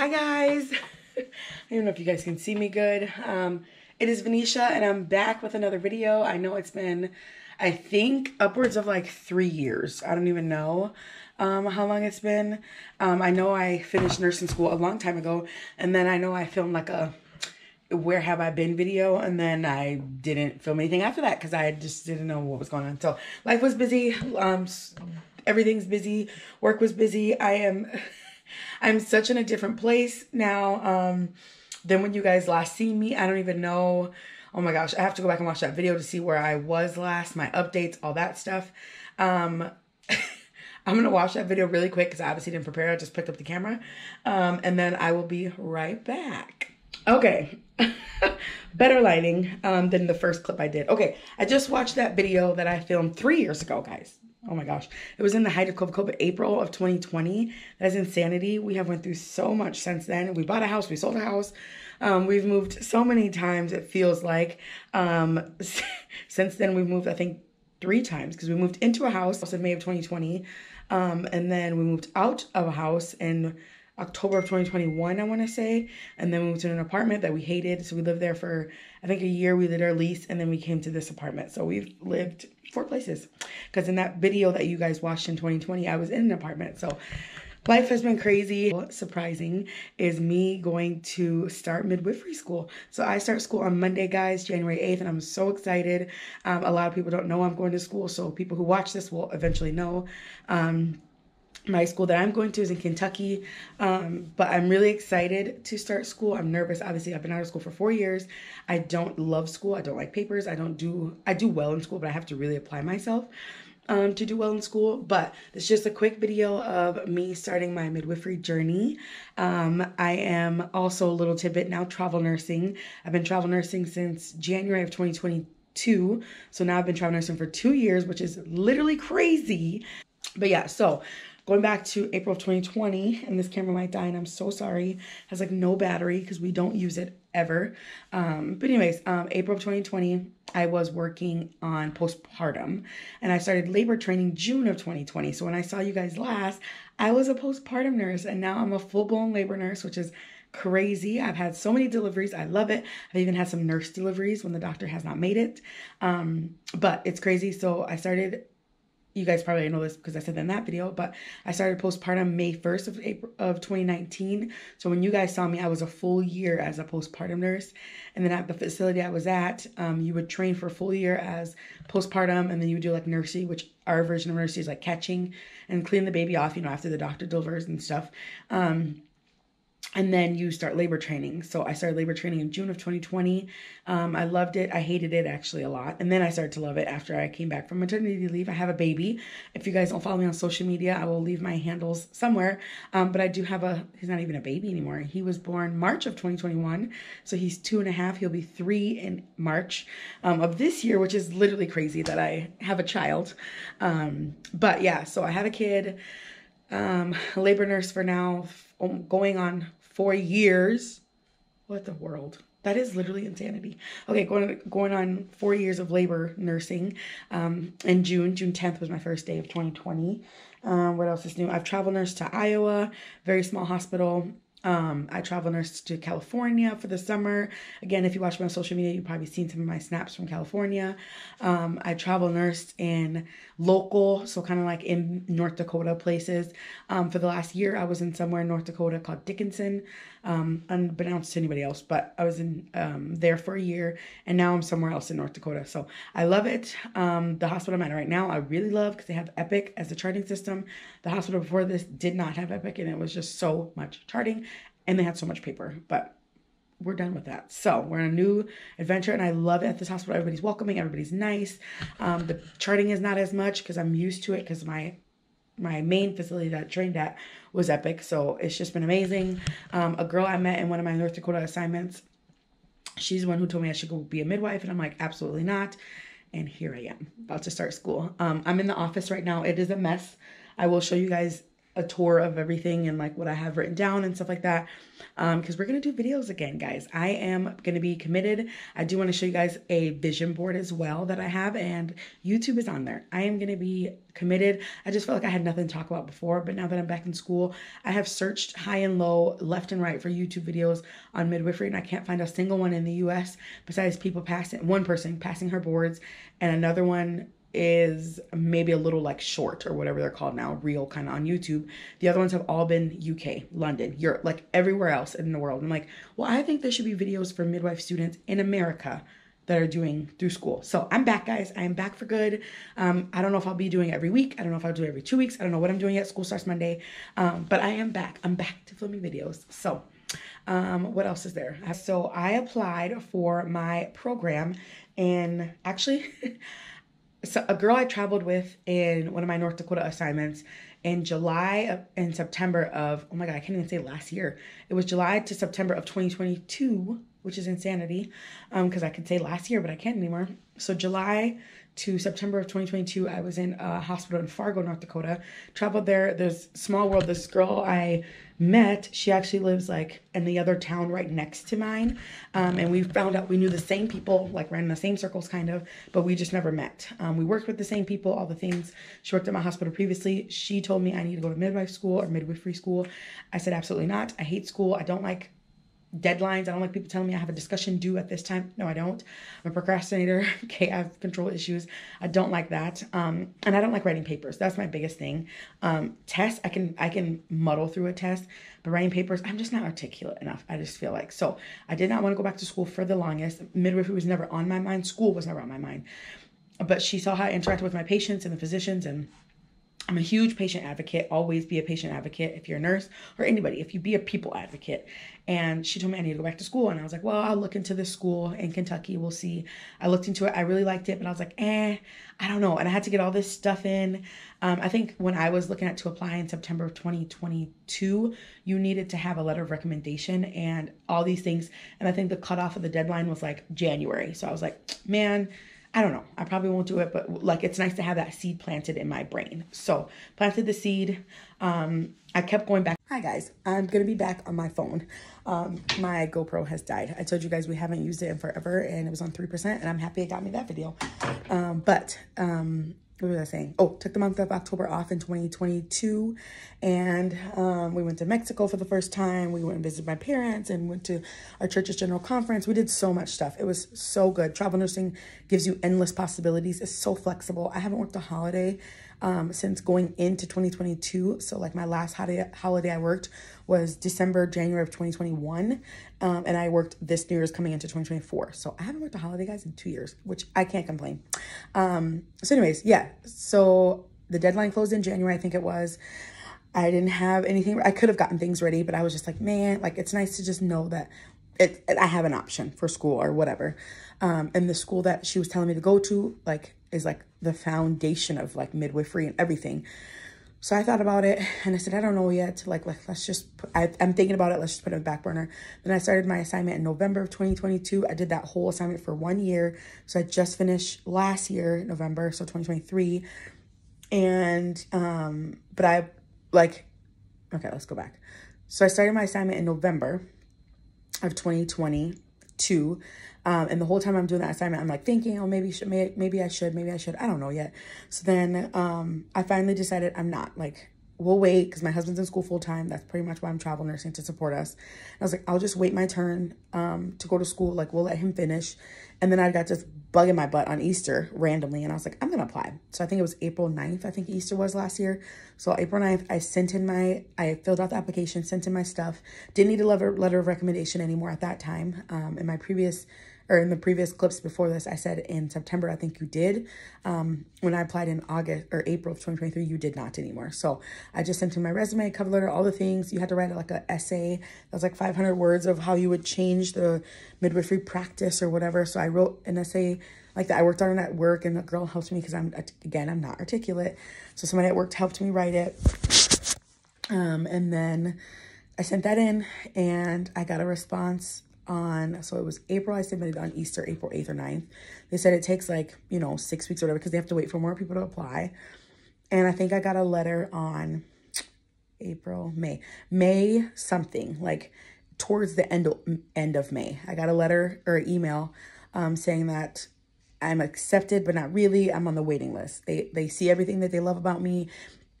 Hi guys, I don't know if you guys can see me good. It is Vanisha and I'm back with another video. I know it's been, I think, upwards of like 3 years. I don't even know how long it's been. I know I finished nursing school a long time ago, and then I know I filmed like a where have I been video, and then I didn't film anything after that because I just didn't know what was going on. So life was busy, everything's busy, work was busy. I'm such in a different place now than when you guys last seen me. I don't even know. Oh my gosh, I have to go back and watch that video to see where I was last, my updates, all that stuff. I'm going to watch that video really quick because I obviously didn't prepare. I just picked up the camera. And then I will be right back. Okay. Better lighting than the first clip I did. Okay, I just watched that video that I filmed 3 years ago, guys. Oh my gosh. It was in the height of COVID, April of 2020. That's insanity. We have went through so much since then. We bought a house. We sold a house. We've moved so many times, it feels like. Since then, we've moved, I think, 3 times because we moved into a house in May of 2020. And then we moved out of a house in October of 2021, I want to say. And then we moved to an apartment that we hated. So we lived there for, I think, a year. We did our lease, and then we came to this apartment. So we've lived 4 places, because in that video that you guys watched in 2020, I was in an apartment. So life has been crazy. What's surprising is me going to start midwifery school. So I start school on Monday, guys, January 8th, and I'm so excited. A lot of people don't know I'm going to school, so people who watch this will eventually know. My school that I'm going to is in Kentucky, but I'm really excited to start school. I'm nervous. Obviously, I've been out of school for 4 years. I don't love school. I don't like papers. I do well in school, but I have to really apply myself to do well in school. But it's just a quick video of me starting my midwifery journey. I am also a little tidbit now travel nursing. I've been travel nursing since January of 2022. So now I've been travel nursing for 2 years, which is literally crazy. But yeah, so going back to April of 2020, and this camera might die, and I'm so sorry. It has like no battery because we don't use it ever. But anyways, April of 2020, I was working on postpartum, and I started labor training June of 2020. So when I saw you guys last, I was a postpartum nurse, and now I'm a full-blown labor nurse, which is crazy. I've had so many deliveries. I love it. I've even had some nurse deliveries when the doctor has not made it. But it's crazy. So I started... You guys probably know this because I said that in that video, but I started postpartum May 1st of April of 2019. So when you guys saw me, I was a full year as a postpartum nurse. And then at the facility I was at, you would train for a full year as postpartum, and then you would do like nursery, which our version of nursery is like catching and clean the baby off, you know, after the doctor delivers and stuff. And then you start labor training. So I started labor training in June of 2020. I loved it. I hated it actually a lot. And then I started to love it after I came back from maternity leave. I have a baby. If you guys don't follow me on social media, I will leave my handles somewhere. But I do have he's not even a baby anymore. He was born March of 2021. So he's 2 and a half. He'll be 3 in March of this year, which is literally crazy that I have a child. But yeah, so I had a kid, labor nurse for now, going on 4 years. What the world? That is literally insanity. Okay, going on 4 years of labor nursing. In June 10th was my first day of 2020. What else is new? I've travel nursed to Iowa, very small hospital. I travel nursed to California for the summer. Again, if you watch my social media, you've probably seen some of my snaps from California. I travel nursed in local, so kind of like in North Dakota places. For the last year, I was in somewhere in North Dakota called Dickinson, unbeknownst to anybody else, but I was in there for a year, and now I'm somewhere else in North Dakota. So I love it. The hospital I'm at right now, I really love because they have Epic as the charting system. The hospital before this did not have Epic, and it was just so much charting. And they had so much paper, but we're done with that. So we're on a new adventure, and I love it at this hospital. Everybody's welcoming. Everybody's nice. The charting is not as much because I'm used to it because my main facility that I trained at was Epic. So it's just been amazing. A girl I met in one of my North Dakota assignments, she's the one who told me I should go be a midwife. And I'm like, absolutely not. And here I am about to start school. I'm in the office right now. It is a mess. I will show you guys a tour of everything and like what I have written down and stuff like that. Because we're going to do videos again, guys. I am going to be committed. I do want to show you guys a vision board as well that I have, and YouTube is on there. I am going to be committed. I just felt like I had nothing to talk about before, but now that I'm back in school, I have searched high and low, left and right for YouTube videos on midwifery, and I can't find a single one in the US besides people passing, one person passing her boards, and another one is maybe a little like short or whatever they're called now, real kind of on YouTube. The other ones have all been UK, London, Europe, like everywhere else in the world. I'm like, well, I think there should be videos for midwife students in America that are doing through school. So I'm back, guys. I am back for good. I don't know if I'll be doing every week. I don't know if I'll do every 2 weeks. I don't know what I'm doing yet. School starts Monday. But I am back. I'm back to filming videos. So what else is there? So I applied for my program, and actually so a girl I traveled with in one of my North Dakota assignments in July and September of, oh my God, I can't even say last year. It was July to September of 2022, which is insanity, because I could say last year, but I can't anymore. So July to September of 2022, I was in a hospital in Fargo, North Dakota, traveled there. There's small world. This girl I met, she actually lives like in the other town right next to mine. And we found out we knew the same people, like ran in the same circles kind of, but we just never met. We worked with the same people, all the things. She worked at my hospital previously. She told me I need to go to midwife school or midwifery school. I said, absolutely not. I hate school. I don't like deadlines. I don't like people telling me I have a discussion due at this time. No, I don't. I'm a procrastinator. Okay. I have control issues. I don't like that. And I don't like writing papers. That's my biggest thing. Tests, I can muddle through a test, but writing papers, I'm just not articulate enough. I just feel like, so I did not want to go back to school for the longest. Midwifery was never on my mind. School was never on my mind, but she saw how I interacted with my patients and the physicians, and I'm a huge patient advocate. Always be a patient advocate if you're a nurse or anybody, if you be a people advocate. And she told me I need to go back to school. And I was like, well, I'll look into this school in Kentucky. We'll see. I looked into it. I really liked it, but I was like, I don't know. And I had to get all this stuff in. I think when I was looking at to apply in September of 2022, you needed to have a letter of recommendation and all these things. And I think the cutoff of the deadline was like January. So I was like, man, I don't know. I probably won't do it, but like, it's nice to have that seed planted in my brain. So planted the seed. I kept going back. Hi guys. I'm going to be back on my phone. My GoPro has died. I told you guys we haven't used it in forever, and it was on 3%, and I'm happy it got me that video. What was I saying? Oh, took the month of October off in 2022. And we went to Mexico for the first time. We went and visited my parents and went to our church's general conference. We did so much stuff. It was so good. Travel nursing gives you endless possibilities. It's so flexible. I haven't worked a holiday since going into 2022. So like my last holiday I worked was December, January of 2021. And I worked this New Year's coming into 2024. So I haven't worked a holiday, guys, in 2 years, which I can't complain. So anyways, yeah. So the deadline closed in January, I think it was. I didn't have anything. I could have gotten things ready, but I was just like, man, like it's nice to just know that I have an option for school or whatever. And the school that she was telling me to go to, like, is like the foundation of like midwifery and everything. So I thought about it and I said, I don't know yet. Like let's just, I'm thinking about it. Let's just put it on the back burner. Then I started my assignment in November of 2022. I did that whole assignment for 1 year. So I just finished last year, November, so 2023. And, but I like, okay, let's go back. So I started my assignment in November of 2022. And the whole time I'm doing that assignment, I'm like thinking, oh, maybe I should, I don't know yet. So then, I finally decided I'm not like, we'll wait. Cause my husband's in school full time. That's pretty much why I'm travel nursing, to support us. And I was like, I'll just wait my turn, to go to school. Like we'll let him finish. And then I got this bug in my butt on Easter randomly. And I was like, I'm going to apply. So I think it was April 9th. I think Easter was last year. So April 9th, I filled out the application, sent in my stuff. Didn't need a letter of recommendation anymore at that time. In the previous clips before this, I said in September, I think you did. When I applied in August or April of 2023, you did not anymore. So I just sent in my resume, cover letter, all the things. You had to write like an essay that was like 500 words of how you would change the midwifery practice or whatever. So I wrote an essay like that. I worked on it at work, and the girl helped me because I'm not articulate. So somebody at work helped me write it. And then I sent that in and I got a response so it was April. I submitted on Easter, April 8th or 9th. They said it takes like, 6 weeks or whatever, because they have to wait for more people to apply. And I think I got a letter on April, May. May something, like towards the end of May. I got a letter or email saying that I'm accepted, but not really. I'm on the waiting list. They see everything that they love about me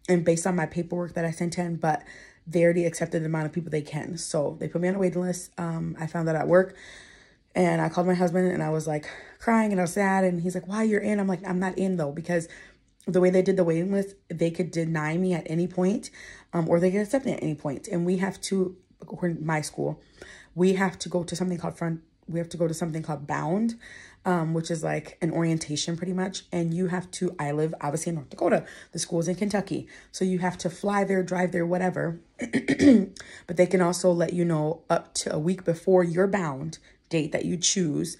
and based on my paperwork that I sent in, but they already accepted the amount of people they can. So they put me on a waiting list. I found that at work, and I called my husband, and I was like crying and I was sad. And he's like, why, you're in? I'm like, I'm not in though, because the way they did the waiting list, they could deny me at any point, or they could accept me at any point. And we have to, according to my school, we have to go to something called Bound, which is like an orientation pretty much. And you have to, I live obviously in North Dakota, the school's in Kentucky. So you have to fly there, drive there, whatever. But they can also let you know up to a week before your bound date that you choose,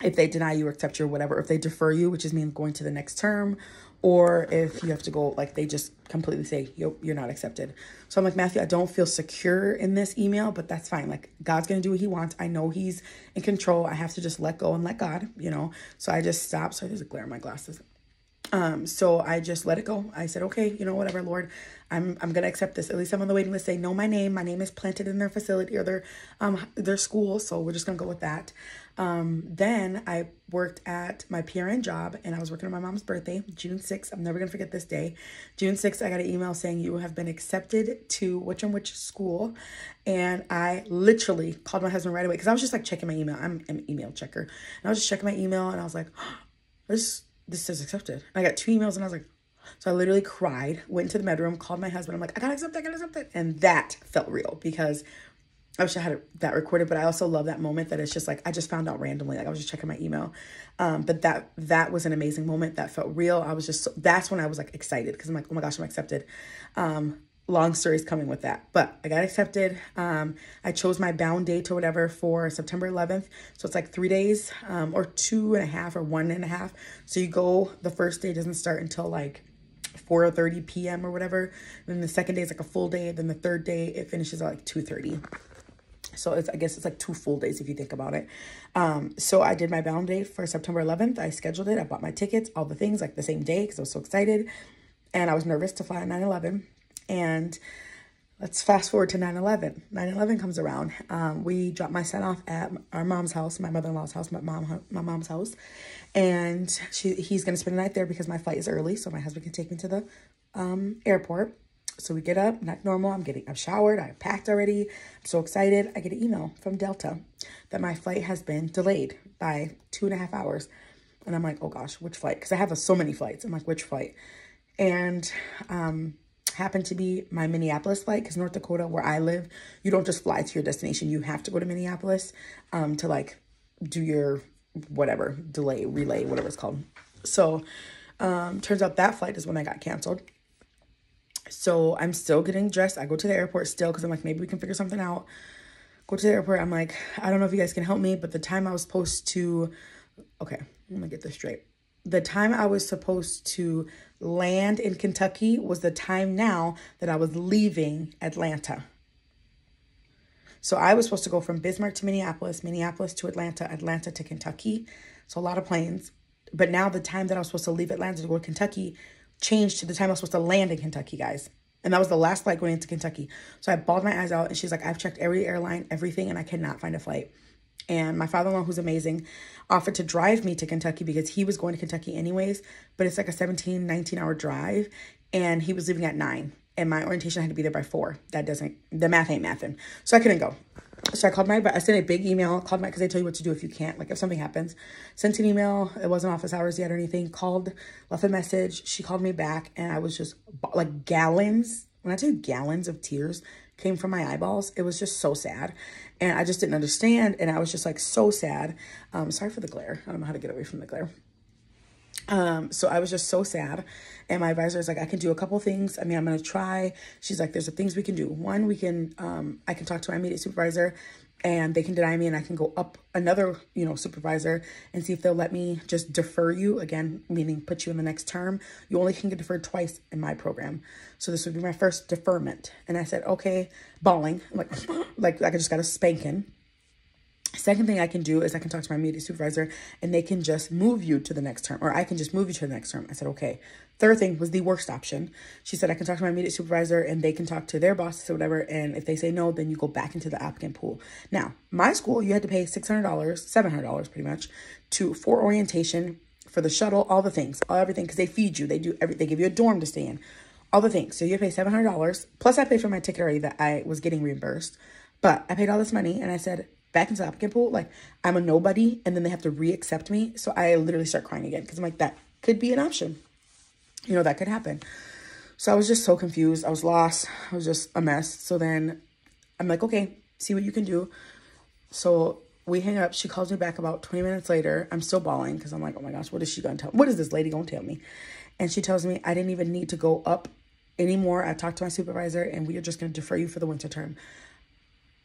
if they deny you or accept you or whatever, if they defer you, which is means going to the next term, or if you have to go, like they just completely say, you're not accepted. So I'm like, Matthew, I don't feel secure in this email, but that's fine. Like, God's going to do what he wants. I know he's in control. I have to just let go and let God, you know? So I just stopped. Sorry, there's a glare in my glasses. So I just let it go. I said, okay, you know, whatever, Lord, I'm going to accept this. At least I'm on the waiting list. They know my name. My name is planted in their facility or their school. So we're just going to go with that. Then I worked at my PRN job, and I was working on my mom's birthday, June 6th. I'm never going to forget this day. June 6th, I got an email saying you have been accepted to which and which school. And I literally called my husband right away, because I was just like checking my email. I'm an email checker. And I was just checking my email, and I was like, oh, this says accepted. And I got two emails, and I was like, so I literally cried, went into the bedroom, called my husband. I'm like, I got accepted, I got accepted. And that felt real, because I wish I had that recorded, but I also love that moment that it's just like, I just found out randomly, like I was just checking my email. But that was an amazing moment that felt real. I was just, that's when I was like excited, because I'm like, oh my gosh, I'm accepted. Long stories coming with that, but I got accepted. I chose my bound date or whatever for September 11th. So it's like 3 days, or 2.5 or 1.5. So you go, the first day doesn't start until like 4:30 PM or whatever. And then the second day is like a full day. Then the third day, it finishes at like 2:30. So it's, I guess it's like 2 full days if you think about it. So I did my bound date for September 11th. I scheduled it. I bought my tickets, all the things, like the same day, because I was so excited and I was nervous to fly on 9/11. And let's fast forward to 9/11. 9/11 comes around. We dropped my son off at our mom's house, my mother-in-law's house, my mom's house. And he's going to spend the night there because my flight is early. So my husband can take me to the airport. So we get up, not normal. I'm showered. I packed already. I'm so excited. I get an email from Delta that my flight has been delayed by 2.5 hours. And I'm like, oh gosh, which flight? Because I have so many flights. I'm like, which flight? And happened to be my Minneapolis flight, because North Dakota, where I live, you don't just fly to your destination. You have to go to Minneapolis to like do your whatever, delay, relay, whatever it's called. So turns out that flight is when I got canceled. So I'm still getting dressed. I go to the airport still, because I'm like, maybe we can figure something out. Go to the airport. I'm like, I don't know if you guys can help me, but the time I was supposed to, okay, let me get this straight. The time I was supposed to land in Kentucky was the time now that I was leaving Atlanta. So I was supposed to go from Bismarck to Minneapolis, Minneapolis to Atlanta, Atlanta to Kentucky. So a lot of planes. But now the time that I was supposed to leave Atlanta to go to Kentucky changed to the time I was supposed to land in Kentucky, guys. And that was the last flight going into Kentucky. So I bawled my eyes out, and she's like, I've checked every airline, everything, and I cannot find a flight. And my father-in-law, who's amazing, offered to drive me to Kentucky, because he was going to Kentucky anyways, but it's like a 19-hour drive, and he was leaving at 9, and my orientation had to be there by 4. That doesn't, the math ain't mathin'. So I couldn't go. So I sent a big email, called my, because they tell you what to do if you can't, like if something happens. Sent an email, it wasn't office hours yet or anything, called, left a message, she called me back, and I was just, like gallons, when I tell you gallons of tears came from my eyeballs, it was just so sad. And I just didn't understand, and I was just like so sad. Sorry for the glare, I don't know how to get away from the glare. So I was just so sad, and my advisor is like, I can do a couple things. I mean, I'm going to try. She's like, there's the things we can do. One, we can, I can talk to my immediate supervisor, and they can deny me, and I can go up another, you know, supervisor and see if they'll let me just defer you again, meaning put you in the next term. You only can get deferred twice in my program. So this would be my first deferment. And I said, okay, bawling, like I just got a spanking. Second thing I can do is I can talk to my immediate supervisor and they can just move you to the next term, or I can just move you to the next term. I said, okay. Third thing was the worst option. She said, I can talk to my immediate supervisor and they can talk to their bosses or whatever. And if they say no, then you go back into the applicant pool. Now, my school, you had to pay $600, $700 pretty much for orientation, for the shuttle, all the things, everything, because they feed you. They do everything. They give you a dorm to stay in, all the things. So you pay $700. Plus I paid for my ticket already that I was getting reimbursed. But I paid all this money and I said, back into the applicant pool, like I'm a nobody, and then they have to re-accept me. So I literally start crying again because I'm like, that could be an option. You know, that could happen. So I was just so confused. I was lost. I was just a mess. So then I'm like, okay, see what you can do. So we hang up. She calls me back about 20 minutes later. I'm still bawling because I'm like, oh my gosh, what is she going to tell? What is this lady going to tell me? And she tells me I didn't even need to go up anymore. I talked to my supervisor and we are just going to defer you for the winter term.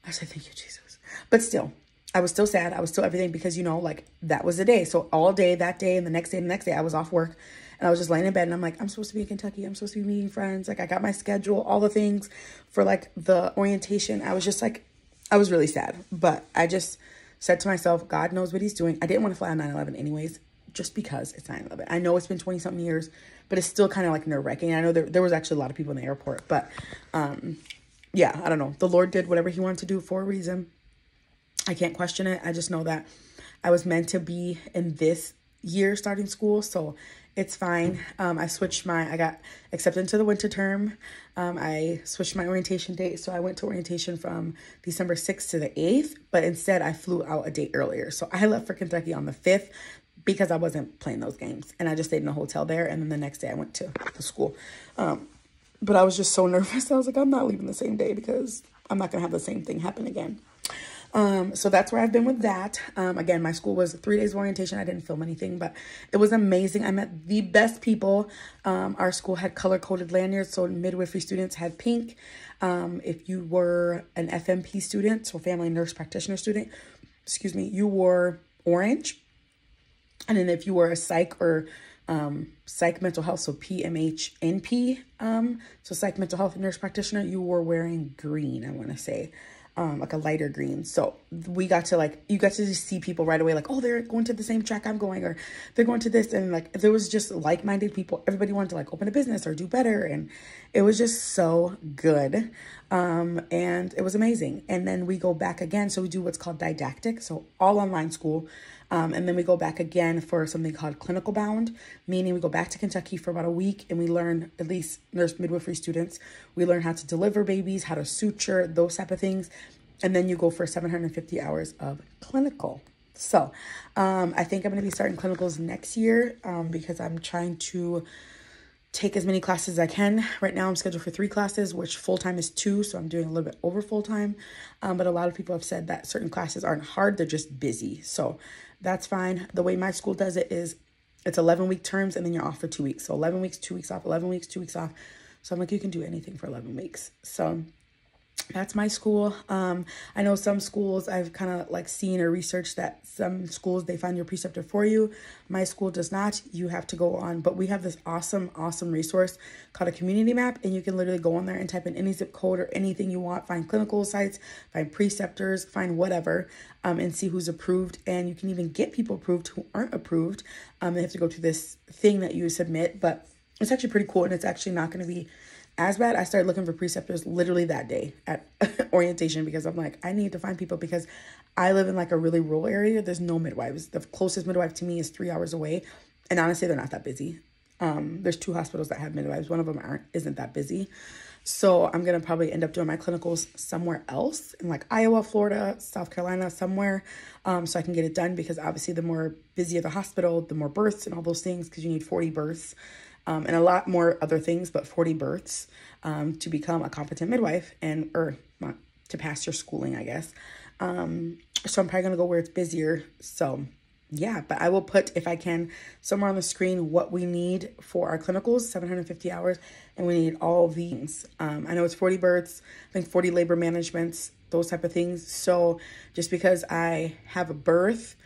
I said, thank you, Jesus. But still, I was still sad. I was still everything because, you know, like that was the day. So all day that day and the next day and the next day I was off work and I was just laying in bed and I'm like, I'm supposed to be in Kentucky. I'm supposed to be meeting friends. Like I got my schedule, all the things for like the orientation. I was just like, I was really sad, but I just said to myself, God knows what he's doing. I didn't want to fly on 9/11 anyways, just because it's 9/11. I know it's been 20 something years, but it's still kind of like nerve wracking. I know there was actually a lot of people in the airport, but, yeah, I don't know. The Lord did whatever he wanted to do for a reason. I can't question it. I just know that I was meant to be in this year starting school, so it's fine. I got accepted into the winter term. I switched my orientation date, so I went to orientation from December 6th to the 8th, but instead I flew out a day earlier. So I left for Kentucky on the 5th because I wasn't playing those games, and I just stayed in a hotel there, and then the next day I went to the school. But I was just so nervous. I was like, I'm not leaving the same day because I'm not going to have the same thing happen again. So that's where I've been with that. Again, my school was 3 days of orientation. I didn't film anything, but it was amazing. I met the best people. Our school had color-coded lanyards, so midwifery students had pink. If you were an FMP student, so family nurse practitioner student, excuse me, you wore orange. And then if you were a psych or psych mental health, so PMHNP, so psych mental health nurse practitioner, you were wearing green, I want to say, like a lighter green. So we got to like, you got to just see people right away, like, oh, they're going to the same track I'm going, or they're going to this. And like, there was just like-minded people. Everybody wanted to like open a business or do better. And it was just so good. And it was amazing. And then we go back again. So we do what's called didactic. So all online school. And then we go back again for something called clinical bound, meaning we go back to Kentucky for about a week and we learn, at least nurse midwifery students, we learn how to deliver babies, how to suture, those type of things. And then you go for 750 hours of clinical. So I think I'm going to be starting clinicals next year because I'm trying to take as many classes as I can. Right now I'm scheduled for 3 classes, which full-time is 2. So I'm doing a little bit over full-time. But a lot of people have said that certain classes aren't hard. They're just busy. So that's fine. The way my school does it is it's 11-week terms and then you're off for 2 weeks. So 11 weeks, 2 weeks off, 11 weeks, 2 weeks off. So I'm like, you can do anything for 11 weeks. So that's my school. I know some schools I've kind of like seen or researched that some schools, they find your preceptor for you. My school does not. You have to go on, but we have this awesome, awesome resource called a community map. And you can literally go on there and type in any zip code or anything you want, find clinical sites, find preceptors, find whatever, and see who's approved. And you can even get people approved who aren't approved. They have to go through this thing that you submit, but it's actually pretty cool. And it's actually not going to be as bad. I started looking for preceptors literally that day at orientation because I'm like, I need to find people because I live in like a really rural area. There's no midwives. The closest midwife to me is 3 hours away. And honestly, they're not that busy. There's 2 hospitals that have midwives. One of them isn't that busy. So I'm going to probably end up doing my clinicals somewhere else in like Iowa, Florida, South Carolina, somewhere. So I can get it done because obviously the more busier the hospital, the more births and all those things, because you need 40 births. And a lot more other things, but 40 births to become a competent midwife and to pass your schooling, I guess. So I'm probably going to go where it's busier. So yeah, but I will put, if I can, somewhere on the screen what we need for our clinicals, 750 hours, and we need all these. I know it's 40 births, I think 40 labor managements, those type of things. So just because I have a birth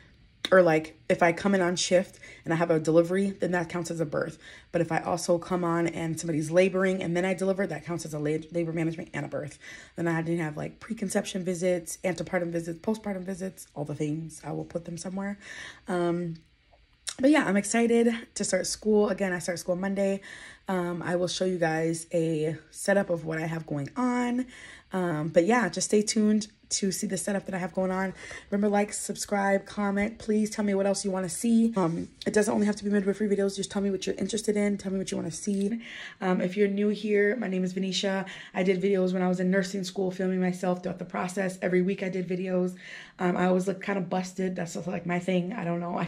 or like if I come in on shift and I have a delivery, then that counts as a birth. But if I also come on and somebody's laboring and then I deliver, that counts as a labor management and a birth. Then I didn't have like preconception visits, antepartum visits, postpartum visits, all the things. I will put them somewhere. But yeah, I'm excited to start school. Again, I start school Monday. I will show you guys a setup of what I have going on. But yeah, just stay tuned to see the setup that I have going on. Remember, like, subscribe, comment. Please tell me what else you want to see. It doesn't only have to be midwifery videos. Just tell me what you're interested in. Tell me what you want to see. If you're new here, my name is Vanisha. I did videos when I was in nursing school, filming myself throughout the process. Every week I did videos. I always look kind of busted. That's just like my thing. I don't know. I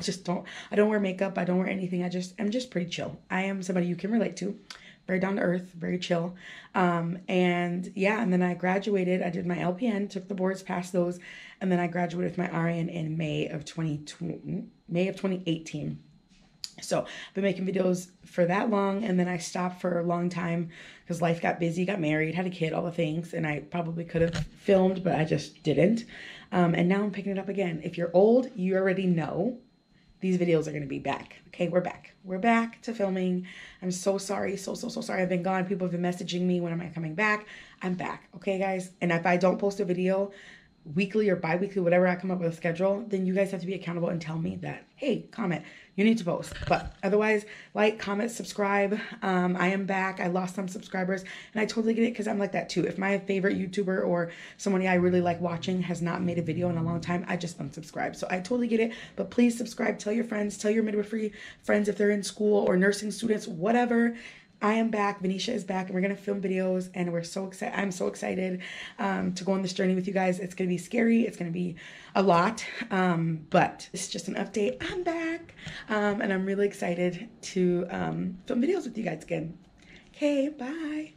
don't wear makeup. I don't wear anything. I'm just pretty chill. I am somebody you can relate to. Very down to earth, very chill. And yeah, and then I graduated. I did my LPN, took the boards, passed those. And then I graduated with my RN in May of 2018. So I've been making videos for that long. And then I stopped for a long time because life got busy, got married, had a kid, all the things. And I probably could have filmed, but I just didn't. And now I'm picking it up again. If you're old, you already know. These videos are going to be back. Okay, we're back. We're back to filming. I'm so sorry. So sorry. I've been gone. People have been messaging me. When am I coming back? I'm back. Okay, guys. And if I don't post a video weekly or bi-weekly, whatever I come up with a schedule, then you guys have to be accountable and tell me that, hey, comment, you need to post. But otherwise, like, comment, subscribe. I am back. I lost some subscribers and I totally get it because I'm like that too. If my favorite YouTuber or somebody I really like watching has not made a video in a long time, I just unsubscribe. So I totally get it, but please subscribe. Tell your friends, tell your midwifery friends if they're in school or nursing students, whatever. I am back. Vanisha is back and we're going to film videos and we're so excited. I'm so excited to go on this journey with you guys. It's going to be scary. It's going to be a lot, but it's just an update. I'm back and I'm really excited to film videos with you guys again. Okay, bye.